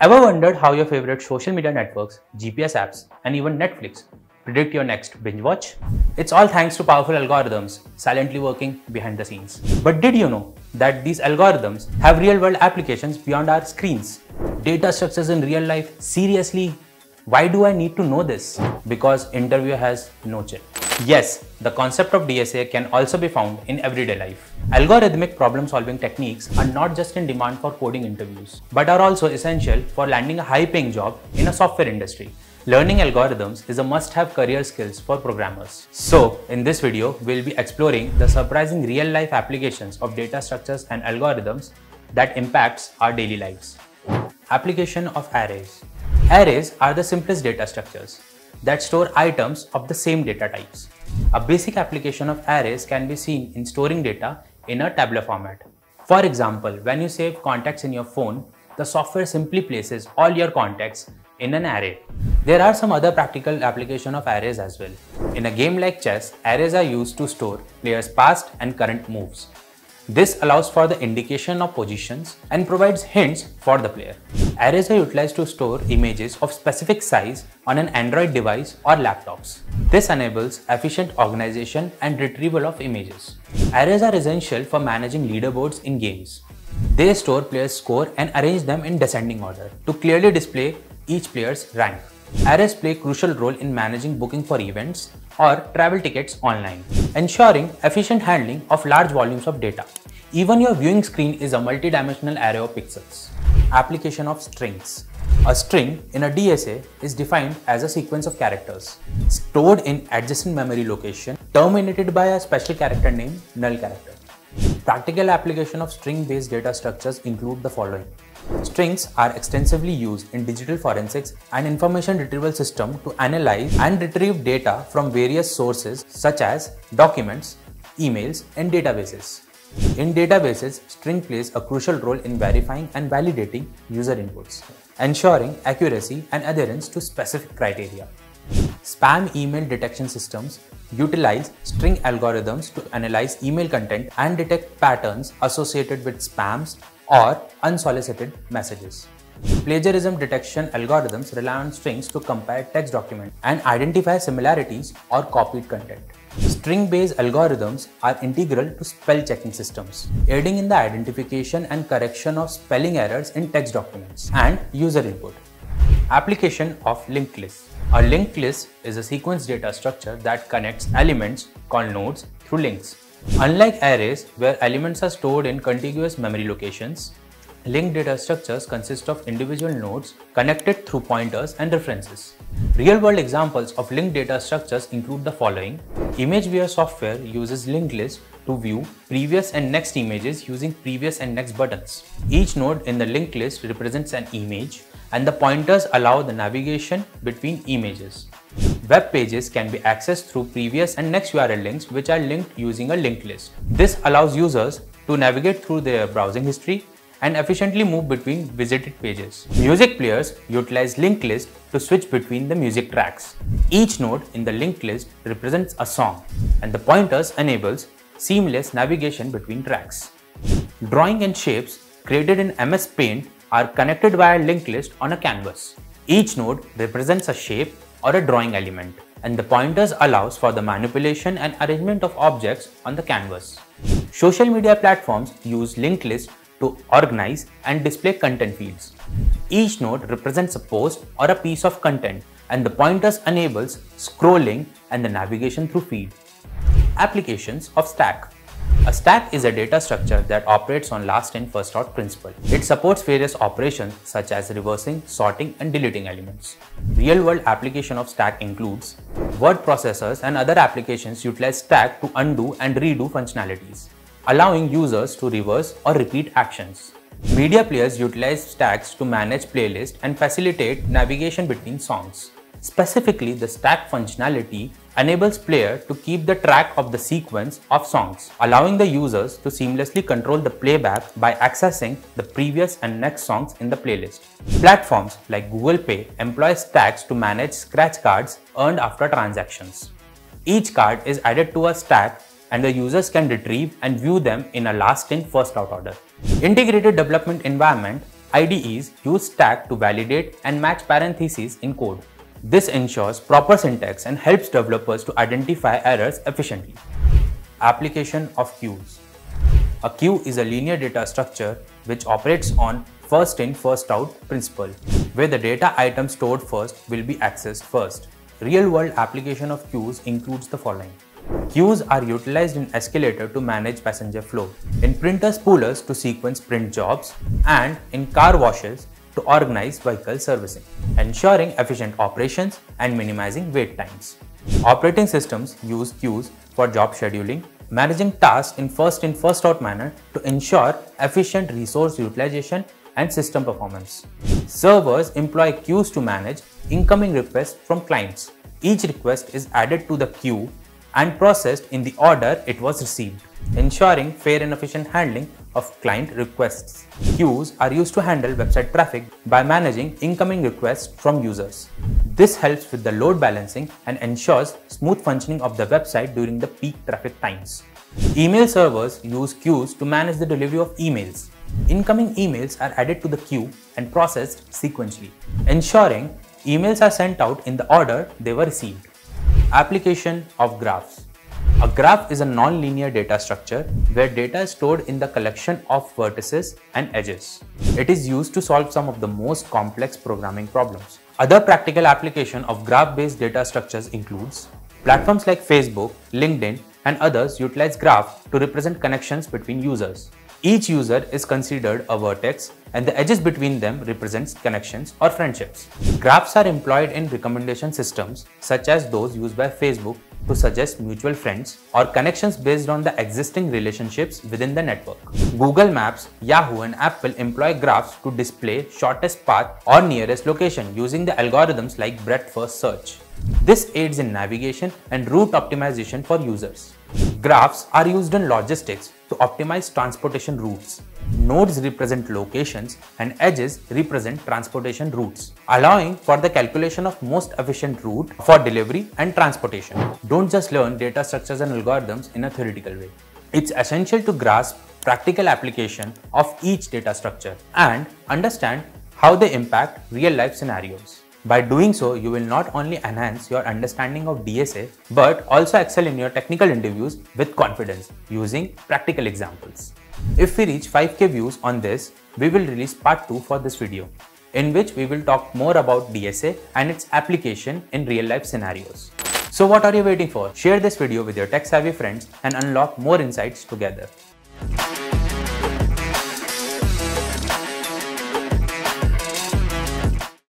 Ever wondered how your favorite social media networks, GPS apps, and even Netflix predict your next binge watch? It's all thanks to powerful algorithms silently working behind the scenes. But did you know that these algorithms have real-world applications beyond our screens? Data structures in real life? Seriously? Why do I need to know this? Because interviewer has no chill. Yes, the concept of DSA can also be found in everyday life. Algorithmic problem-solving techniques are not just in demand for coding interviews, but are also essential for landing a high-paying job in a software industry. Learning algorithms is a must-have career skills for programmers. So, in this video, we'll be exploring the surprising real-life applications of data structures and algorithms that impacts our daily lives. Application of arrays. Arrays are the simplest data structures that store items of the same data types. A basic application of arrays can be seen in storing data in a tabular format. For example, when you save contacts in your phone, the software simply places all your contacts in an array. There are some other practical applications of arrays as well. In a game like chess, arrays are used to store players' past and current moves. This allows for the indication of positions and provides hints for the player. Arrays are utilized to store images of specific size on an Android device or laptops. This enables efficient organization and retrieval of images. Arrays are essential for managing leaderboards in games. They store players' score and arrange them in descending order to clearly display each player's rank. Arrays play a crucial role in managing booking for events or travel tickets online, ensuring efficient handling of large volumes of data. Even your viewing screen is a multi-dimensional array of pixels. Application of strings. A string in a DSA is defined as a sequence of characters stored in adjacent memory location, terminated by a special character named null character. Practical application of string-based data structures include the following. Strings are extensively used in digital forensics and information retrieval system to analyze and retrieve data from various sources such as documents, emails, and databases. In databases, string plays a crucial role in verifying and validating user inputs, ensuring accuracy and adherence to specific criteria. Spam email detection systems utilize string algorithms to analyze email content and detect patterns associated with spams or unsolicited messages. Plagiarism detection algorithms rely on strings to compare text documents and identify similarities or copied content. String-based algorithms are integral to spell-checking systems, aiding in the identification and correction of spelling errors in text documents and user input. Application of linked lists. A linked list is a sequence data structure that connects elements called nodes through links. Unlike arrays, where elements are stored in contiguous memory locations, linked data structures consist of individual nodes connected through pointers and references. Real-world examples of linked data structures include the following. ImageViewer software uses linked lists to view previous and next images using previous and next buttons. Each node in the linked list represents an image, and the pointers allow the navigation between images. Web pages can be accessed through previous and next URL links, which are linked using a linked list. This allows users to navigate through their browsing history and efficiently move between visited pages. Music players utilize linked list to switch between the music tracks. Each node in the linked list represents a song, and the pointers enables seamless navigation between tracks. Drawing and shapes created in MS Paint are connected by a linked list on a canvas. Each node represents a shape or a drawing element, and the pointers allows for the manipulation and arrangement of objects on the canvas. Social media platforms use linked lists to organize and display content fields. Each node represents a post or a piece of content, and the pointers enables scrolling and the navigation through feed. Applications of stack. A stack is a data structure that operates on last-in, first-out principle. It supports various operations such as reversing, sorting, and deleting elements. Real-world application of stack includes word processors and other applications utilize stack to undo and redo functionalities, allowing users to reverse or repeat actions. Media players utilize stacks to manage playlists and facilitate navigation between songs. Specifically, the stack functionality enables player to keep the track of the sequence of songs, allowing the users to seamlessly control the playback by accessing the previous and next songs in the playlist. Platforms like Google Pay employ stacks to manage scratch cards earned after transactions. Each card is added to a stack, and the users can retrieve and view them in a last-in, first-out order. Integrated development environment IDEs use stack to validate and match parentheses in code. This ensures proper syntax and helps developers to identify errors efficiently. Application of queues. A queue is a linear data structure which operates on first-in, first-out principle, where the data item stored first will be accessed first. Real-world application of queues includes the following. Queues are utilized in escalator to manage passenger flow, in printer spoolers to sequence print jobs, and in car washes to organize vehicle servicing, ensuring efficient operations and minimizing wait times. Operating systems use queues for job scheduling, managing tasks in first-out manner to ensure efficient resource utilization and system performance. Servers employ queues to manage incoming requests from clients. Each request is added to the queue and processed in the order it was received, ensuring fair and efficient handling of client requests. Queues are used to handle website traffic by managing incoming requests from users. This helps with the load balancing and ensures smooth functioning of the website during the peak traffic times. Email servers use queues to manage the delivery of emails. Incoming emails are added to the queue and processed sequentially, ensuring emails are sent out in the order they were received. Application of graphs. A graph is a non-linear data structure where data is stored in the collection of vertices and edges. It is used to solve some of the most complex programming problems. Other practical application of graph-based data structures includes platforms like Facebook, LinkedIn, and others utilize graphs to represent connections between users. Each user is considered a vertex, and the edges between them represents connections or friendships. Graphs are employed in recommendation systems, such as those used by Facebook to suggest mutual friends or connections based on the existing relationships within the network. Google Maps, Yahoo, and Apple employ graphs to display shortest path or nearest location using the algorithms like breadth-first search. This aids in navigation and route optimization for users. Graphs are used in logistics to optimize transportation routes. Nodes represent locations and edges represent transportation routes, allowing for the calculation of most efficient route for delivery and transportation. Don't just learn data structures and algorithms in a theoretical way. It's essential to grasp practical application of each data structure and understand how they impact real-life scenarios. By doing so, you will not only enhance your understanding of DSA, but also excel in your technical interviews with confidence using practical examples. If we reach 5K views on this, we will release part 2 for this video, in which we will talk more about DSA and its application in real-life scenarios. So what are you waiting for? Share this video with your tech-savvy friends and unlock more insights together.